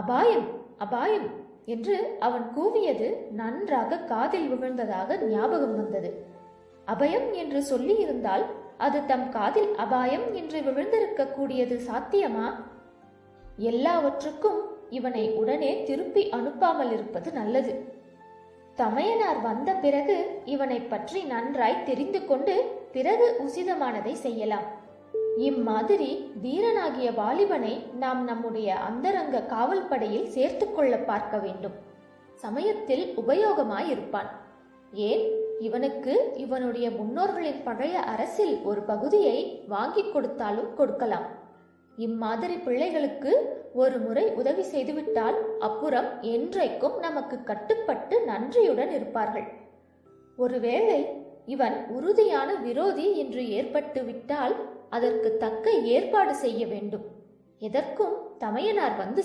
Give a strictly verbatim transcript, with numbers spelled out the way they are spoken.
அபாயம் அபாயம் என்று அவன் கூவியது நன்றாக காதில் விழுந்ததாக ஞாபகம் வந்தது. அபயம் என்று சொல்லி இருந்தால் அது தம் காதில் அபாயம் என்று விழுந்திருக்க கூடியது சாத்தியமா? எல்லாவற்றுக்கும் இவனை உடனே திருப்பி அனுப்பாமல் இருப்பது நல்லது. தமையனார் வந்த பிறகு இவனை பற்றி நன்றாய் தெரிந்து கொண்டு பிறகு உசிதமானதை செய்யலாம். இம்மாதிரி வீரனாகிய வாலிபனை நாம் நம்முடைய அந்தரங்க காவல் படையில் சேர்த்து கொள்ள பார்க்க வேண்டும். சமயத்தில் உபயோகமாயிருப்பான். ஏன், இவனுக்கு இவனுடைய முன்னோர்களின் பழைய அரசில் ஒரு பகுதியை வாங்கி கொடுத்தாலும் கொடுக்கலாம். இம்மாதிரி பிள்ளைகளுக்கு ஒரு முறை உதவி செய்துவிட்டால் அப்புறம் என்றைக்கும் நமக்கு கட்டுப்பட்டு நன்றியுடன் இருப்பார்கள். ஒருவேளை இவன் உறுதியான விரோதி என்று ஏற்பட்டு விட்டால் அதற்கு தக்க ஏற்பாடு செய்ய வேண்டும். எதற்கும் தமையனார் வந்து